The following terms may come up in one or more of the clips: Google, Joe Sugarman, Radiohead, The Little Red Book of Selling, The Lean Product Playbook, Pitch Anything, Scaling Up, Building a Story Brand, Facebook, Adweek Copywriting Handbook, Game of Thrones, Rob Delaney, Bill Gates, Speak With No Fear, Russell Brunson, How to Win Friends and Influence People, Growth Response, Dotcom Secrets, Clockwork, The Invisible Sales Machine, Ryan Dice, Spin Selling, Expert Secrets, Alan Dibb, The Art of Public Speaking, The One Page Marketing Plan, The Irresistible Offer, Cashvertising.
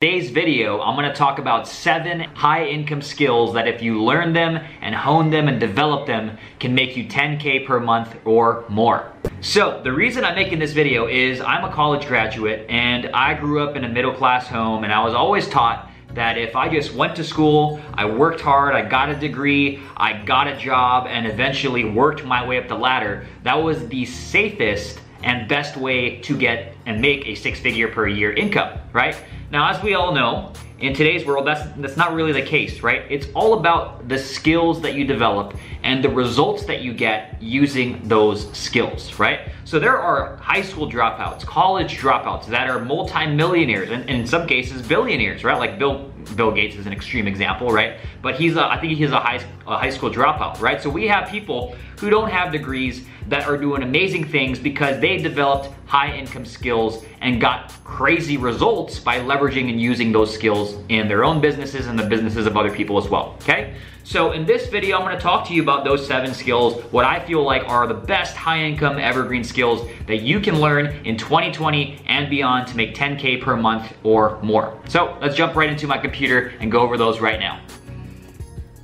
Today's video, I'm gonna talk about 7 high income skills that if you learn them and hone them and develop them can make you $10K per month or more. So the reason I'm making this video is I'm a college graduate and I grew up in a middle class home, and I was always taught that if I just went to school, I worked hard, I got a degree, I got a job, and eventually worked my way up the ladder, that was the safest and best way to get and make a 6-figure per year income, right? Now, as we all know, in today's world, that's not really the case, right? It's all about the skills that you develop and the results that you get using those skills, right? So there are high school dropouts, college dropouts that are multi-millionaires and in some cases billionaires, right? Like Bill Gates is an extreme example, right? But I think he's a high school dropout, right? So we have people who don't have degrees that are doing amazing things because they developed high income skills and got crazy results by leveraging and using those skills in their own businesses and the businesses of other people as well, okay? So in this video, I'm gonna talk to you about those 7 skills, what I feel like are the best high income evergreen skills that you can learn in 2020 and beyond to make $10K per month or more. So let's jump right into my computer and go over those right now.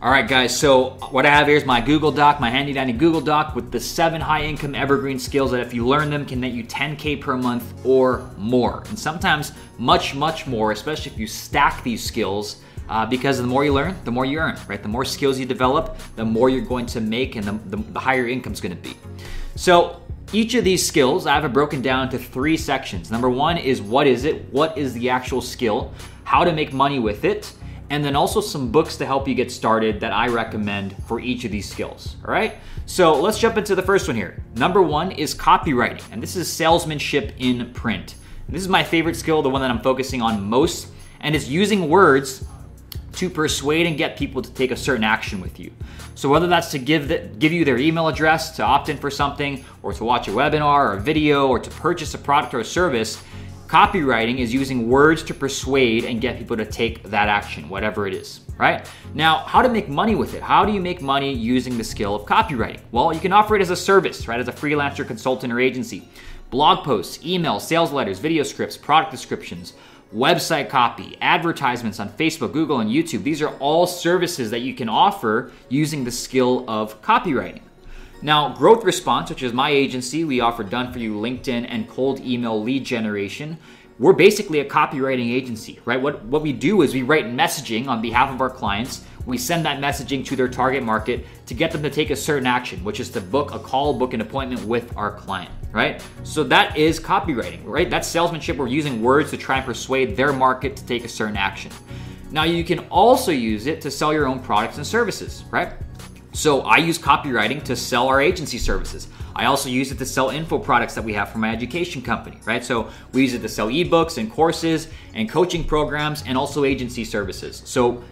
All right guys, so what I have here is my Google Doc, my handy dandy Google Doc with the 7 high income evergreen skills that if you learn them can net you $10K per month or more. And sometimes much, much more, especially if you stack these skills, because the more you learn, the more you earn, right? The more skills you develop, the more you're going to make and the higher income's gonna be. So each of these skills, I have it broken down into 3 sections. Number 1 is what is it? What is the actual skill? How to make money with it? And then also some books to help you get started that I recommend for each of these skills, all right? So let's jump into the first one here. Number 1 is copywriting, and this is salesmanship in print. And this is my favorite skill, the one that I'm focusing on most, and it's using words to persuade and get people to take a certain action with you. So whether that's to give you their email address, to opt in for something, or to watch a webinar or a video, or to purchase a product or a service, copywriting is using words to persuade and get people to take that action, whatever it is, right? Now, how to make money with it? How do you make money using the skill of copywriting? Well, you can offer it as a service, right? As a freelancer, consultant, or agency. Blog posts, emails, sales letters, video scripts, product descriptions, website copy, advertisements on Facebook, Google, and YouTube. These are all services that you can offer using the skill of copywriting. Now, Growth Response, which is my agency, we offer done-for-you LinkedIn and cold email lead generation. We're basically a copywriting agency, right? What we do is we write messaging on behalf of our clients. We send that messaging to their target market to get them to take a certain action, which is to book a call, book an appointment with our client, right? So that is copywriting, right? That's salesmanship. We're using words to try and persuade their market to take a certain action. Now, you can also use it to sell your own products and services, right? So I use copywriting to sell our agency services. I also use it to sell info products that we have for my education company, right? So we use it to sell ebooks and courses and coaching programs and also agency services. So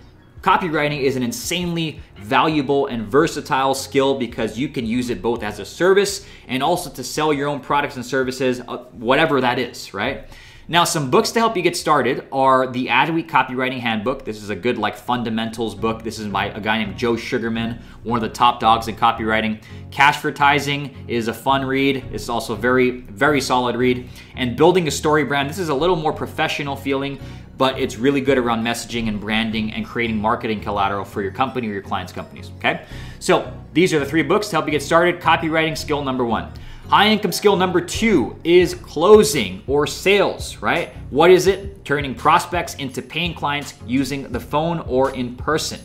copywriting is an insanely valuable and versatile skill because you can use it both as a service and also to sell your own products and services, whatever that is, right? Now, some books to help you get started are the Adweek Copywriting Handbook. This is a good like fundamentals book. This is by a guy named Joe Sugarman, one of the top dogs in copywriting. Cashvertising is a fun read. It's also a very, very solid read. And Building a Story Brand. This is a little more professional feeling, but it's really good around messaging and branding and creating marketing collateral for your company or your clients' companies, okay? So these are the 3 books to help you get started. Copywriting skill number 1. High income skill number 2 is closing or sales, right? What is it? Turning prospects into paying clients using the phone or in person.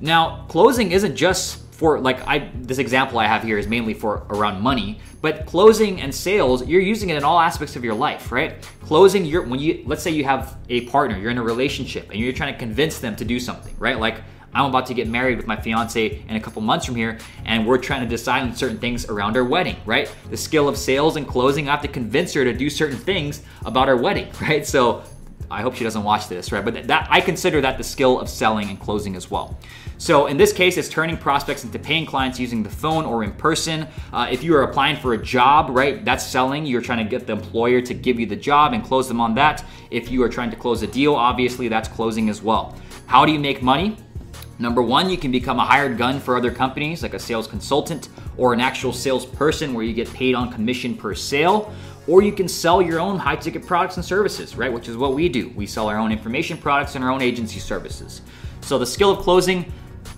Now, closing isn't just for this example I have here is mainly for around money, but closing and sales, you're using it in all aspects of your life, right? Closing, let's say you have a partner, you're in a relationship and you're trying to convince them to do something, right? Like, I'm about to get married with my fiance in a couple months from here, and we're trying to decide on certain things around our wedding, right? The skill of sales and closing, I have to convince her to do certain things about our wedding, right? So I hope she doesn't watch this, right? But that I consider that the skill of selling and closing as well. So in this case, it's turning prospects into paying clients using the phone or in person. If you are applying for a job, right, that's selling. You're trying to get the employer to give you the job and close them on that. If you are trying to close a deal, obviously that's closing as well. How do you make money? Number 1, you can become a hired gun for other companies like a sales consultant or an actual salesperson where you get paid on commission per sale. or you can sell your own high ticket products and services, right? Which is what we do. We sell our own information products and our own agency services. So the skill of closing,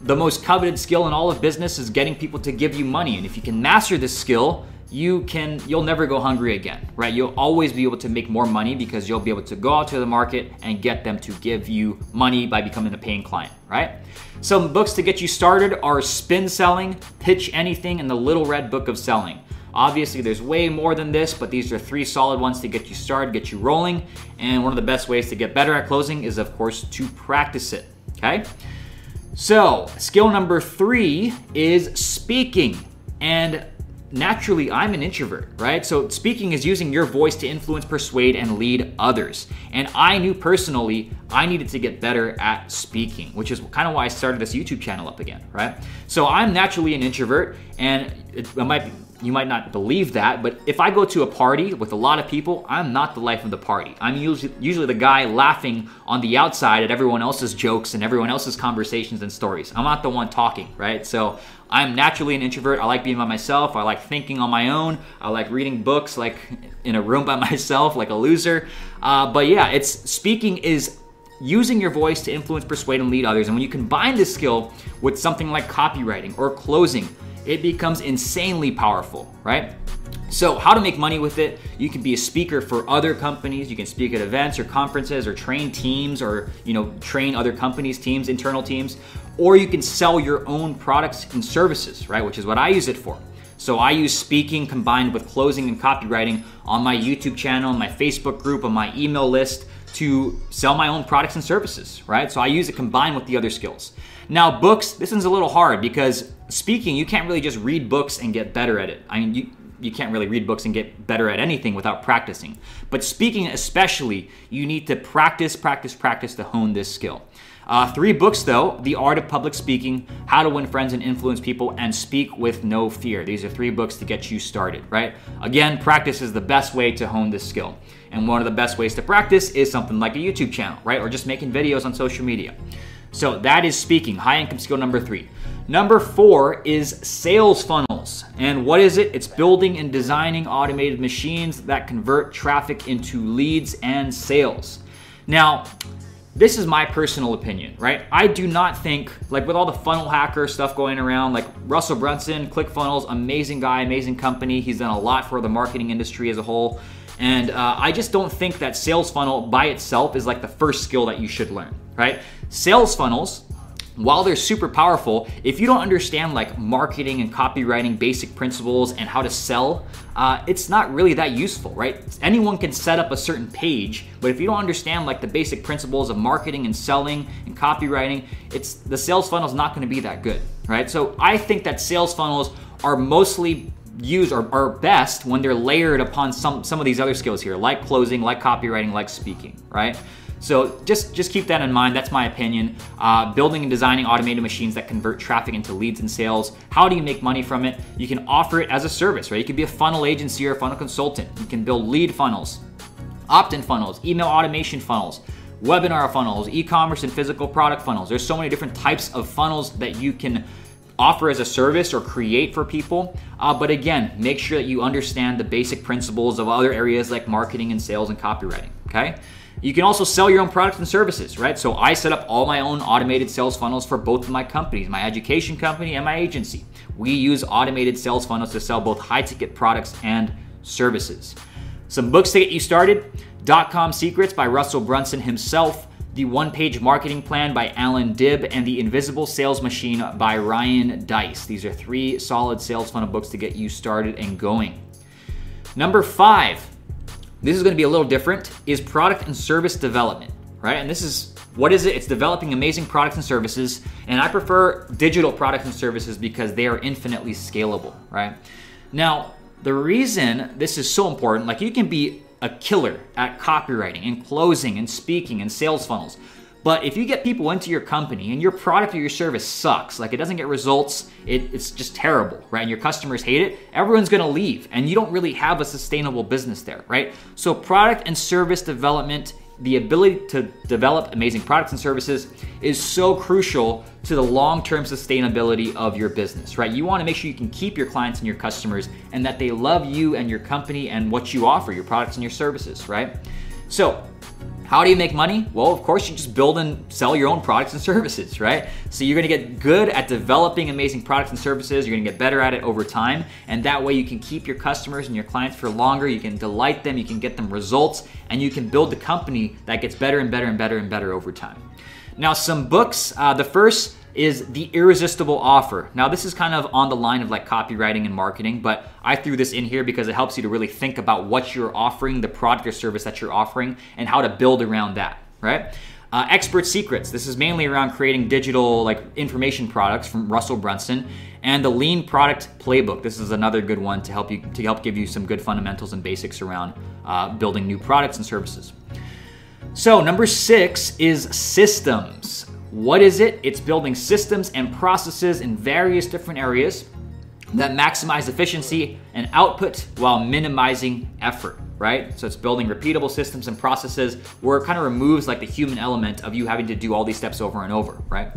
the most coveted skill in all of business, is getting people to give you money. And if you can master this skill, you'll never go hungry again, right? You'll always be able to make more money because you'll be able to go out to the market and get them to give you money by becoming a paying client, right? Some books to get you started are Spin Selling, Pitch Anything, and The Little Red Book of Selling. Obviously, there's way more than this, but these are three solid ones to get you started, get you rolling. And one of the best ways to get better at closing is, of course, to practice it, okay? So, skill number three is speaking. And naturally, I'm an introvert, right? So speaking is using your voice to influence, persuade, and lead others. And I knew personally, I needed to get better at speaking, which is kind of why I started this YouTube channel up again, right? So I'm naturally an introvert, and you might not believe that, but if I go to a party with a lot of people, I'm not the life of the party. I'm usually the guy laughing on the outside at everyone else's jokes and everyone else's conversations and stories. I'm not the one talking, right? So I'm naturally an introvert. I like being by myself. I like thinking on my own. I like reading books, like in a room by myself, like a loser. But yeah, speaking is using your voice to influence, persuade, and lead others. And when you combine this skill with something like copywriting or closing, it becomes insanely powerful, right? So how to make money with it? You can be a speaker for other companies. You can speak at events or conferences, or train teams, or train other companies' teams, internal teams, or you can sell your own products and services, right? Which is what I use it for. So I use speaking combined with closing and copywriting on my YouTube channel, my Facebook group, on my email list to sell my own products and services, right? So I use it combined with the other skills. Now books, this one's a little hard because speaking, you can't really just read books and get better at it. I mean, you can't really read books and get better at anything without practicing. But speaking especially, you need to practice, practice, practice to hone this skill. Three books though: The Art of Public Speaking, How to Win Friends and Influence People, and Speak With No Fear. These are three books to get you started, right? Again, practice is the best way to hone this skill. And one of the best ways to practice is something like a YouTube channel, right? Or just making videos on social media. So that is speaking, high income skill number three. Number four is sales funnels. And what is it? It's building and designing automated machines that convert traffic into leads and sales. Now, this is my personal opinion, right? I do not think, like with all the funnel hacker stuff going around, like Russell Brunson, ClickFunnels, amazing guy, amazing company. He's done a lot for the marketing industry as a whole. And I just don't think that sales funnel by itself is like the first skill that you should learn, right? Sales funnels, while they're super powerful, if you don't understand like marketing and copywriting basic principles and how to sell, it's not really that useful, right? Anyone can set up a certain page, but if you don't understand like the basic principles of marketing and selling and copywriting, the sales funnel's not gonna be that good, right? So I think that sales funnels are mostly used or are best when they're layered upon some of these other skills here, like closing, like copywriting, like speaking, right? So just keep that in mind. That's my opinion. Building and designing automated machines that convert traffic into leads and sales. How do you make money from it? You can offer it as a service, right? You could be a funnel agency or a funnel consultant. You can build lead funnels, opt-in funnels, email automation funnels, webinar funnels, e-commerce and physical product funnels. There's so many different types of funnels that you can offer as a service or create for people. But again, make sure that you understand the basic principles of other areas like marketing and sales and copywriting, okay? You can also sell your own products and services, right? So I set up all my own automated sales funnels for both of my companies, my education company and my agency. We use automated sales funnels to sell both high ticket products and services. Some books to get you started: Dotcom Secrets by Russell Brunson himself, The One Page Marketing Plan by Alan Dibb, and The Invisible Sales Machine by Ryan Dice. These are three solid sales funnel books to get you started and going. Number five, this is gonna be a little different, is product and service development, right? And this is, what is it? It's developing amazing products and services, and I prefer digital products and services because they are infinitely scalable, right? Now, the reason this is so important, like you can be a killer at copywriting and closing and speaking and sales funnels, but if you get people into your company and your product or your service sucks, like it doesn't get results, it's just terrible, right? And your customers hate it, everyone's gonna leave and you don't really have a sustainable business there, right? So product and service development the ability to develop amazing products and services is so crucial to the long-term sustainability of your business, right? You wanna make sure you can keep your clients and your customers and that they love you and your company and what you offer, your products and your services, right? So, how do you make money? Well, of course, you just build and sell your own products and services, right? So you're gonna get good at developing amazing products and services, you're gonna get better at it over time, and that way you can keep your customers and your clients for longer, you can delight them, you can get them results, and you can build the company that gets better and better and better and better over time. Now, some books, the first is The Irresistible Offer. Now, this is kind of on the line of like copywriting and marketing, but I threw this in here because it helps you to really think about what you're offering, the product or service that you're offering, and how to build around that, right? Expert Secrets. This is mainly around creating digital like information products from Russell Brunson, and The Lean Product Playbook. This is another good one to help you give you some good fundamentals and basics around building new products and services. So number 6 is systems. What is it? It's building systems and processes in various different areas that maximize efficiency and output while minimizing effort, right? So it's building repeatable systems and processes where it kind of removes like the human element of you having to do all these steps over and over, right?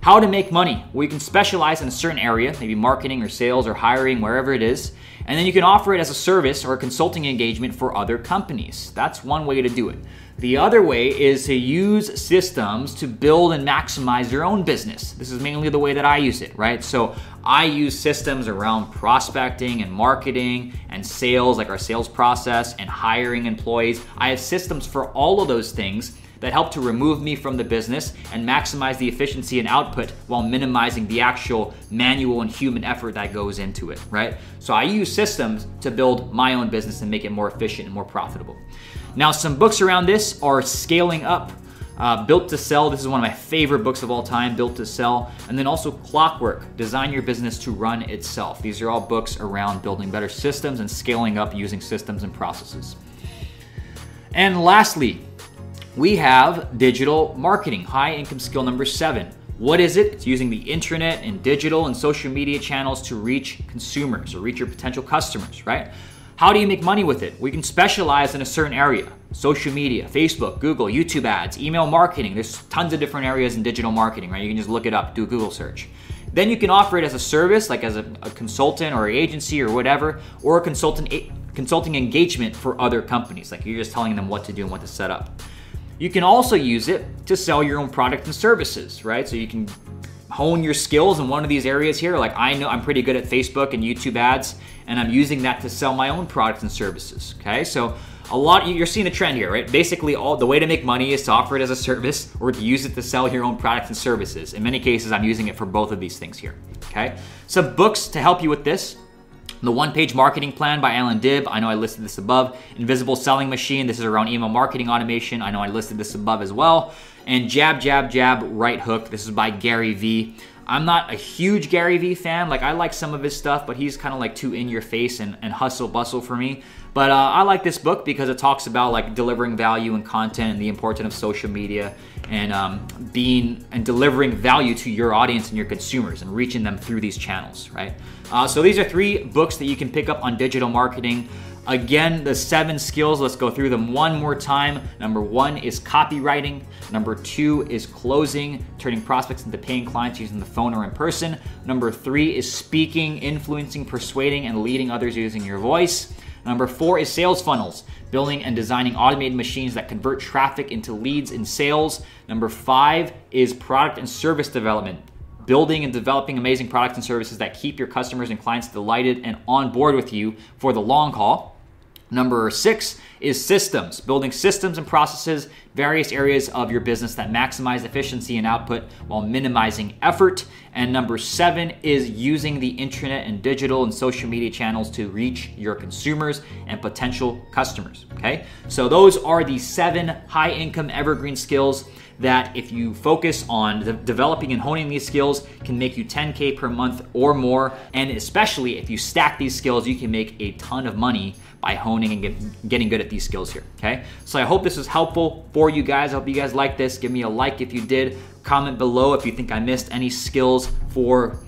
How to make money. Well, you can specialize in a certain area, maybe marketing or sales or hiring, wherever it is, and then you can offer it as a service or a consulting engagement for other companies. That's one way to do it. The other way is to use systems to build and maximize your own business. This is mainly the way that I use it, right? So I use systems around prospecting and marketing and sales, like our sales process and hiring employees. I have systems for all of those things that help to remove me from the business and maximize the efficiency and output while minimizing the actual manual and human effort that goes into it, right? So I use systems to build my own business and make it more efficient and more profitable. Now, some books around this are Scaling Up, Built to Sell. This is one of my favorite books of all time, Built to Sell. And then also Clockwork, Design Your Business to Run Itself. These are all books around building better systems and scaling up using systems and processes. And lastly, we have digital marketing, high income skill number 7. What is it? It's using the intranet and digital and social media channels to reach consumers or reach your potential customers, right? How do you make money with it? We can specialize in a certain area, social media, Facebook, Google, YouTube ads, email marketing. There's tons of different areas in digital marketing, right? You can just look it up, do a Google search. Then you can offer it as a service, like as a consultant or an agency or whatever, or a consulting engagement for other companies. Like you're just telling them what to do and what to set up. You can also use it to sell your own product and services, right? So you can hone your skills in one of these areas here. Like I know I'm pretty good at Facebook and YouTube ads, and I'm using that to sell my own products and services, okay? So you're seeing a trend here, right? Basically, the way to make money is to offer it as a service or to use it to sell your own products and services. In many cases, I'm using it for both of these things here, okay? Some books to help you with this. The One Page Marketing Plan by Alan Dibb. I know I listed this above. Invisible Selling Machine. This is around email marketing automation. I know I listed this above as well. And Jab, Jab, Jab, Right Hook. This is by Gary V. I'm not a huge Gary V fan. Like I like some of his stuff, but he's kind of like too in your face and hustle bustle for me. But I like this book because it talks about like delivering value and content and the importance of social media and delivering value to your audience and your consumers and reaching them through these channels, right? So these are 3 books that you can pick up on digital marketing. Again, the 7 skills, let's go through them one more time. Number 1 is copywriting. Number 2 is closing, turning prospects into paying clients using the phone or in person. Number 3 is speaking, influencing, persuading, and leading others using your voice. Number 4 is sales funnels, building and designing automated machines that convert traffic into leads and sales. Number 5 is product and service development, building and developing amazing products and services that keep your customers and clients delighted and on board with you for the long haul. Number 6 is systems, building systems and processes, various areas of your business that maximize efficiency and output while minimizing effort. And number 7 is using the intranet and digital and social media channels to reach your consumers and potential customers, okay? So those are the 7 high-income evergreen skills that if you focus on developing and honing these skills can make you 10K per month or more. And especially if you stack these skills, you can make a ton of money by honing and getting good at these skills here, okay? So I hope this was helpful for you guys. I hope you guys liked this. Give me a like if you did. Comment below if you think I missed any skills for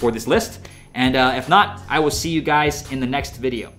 this list. And if not, I will see you guys in the next video.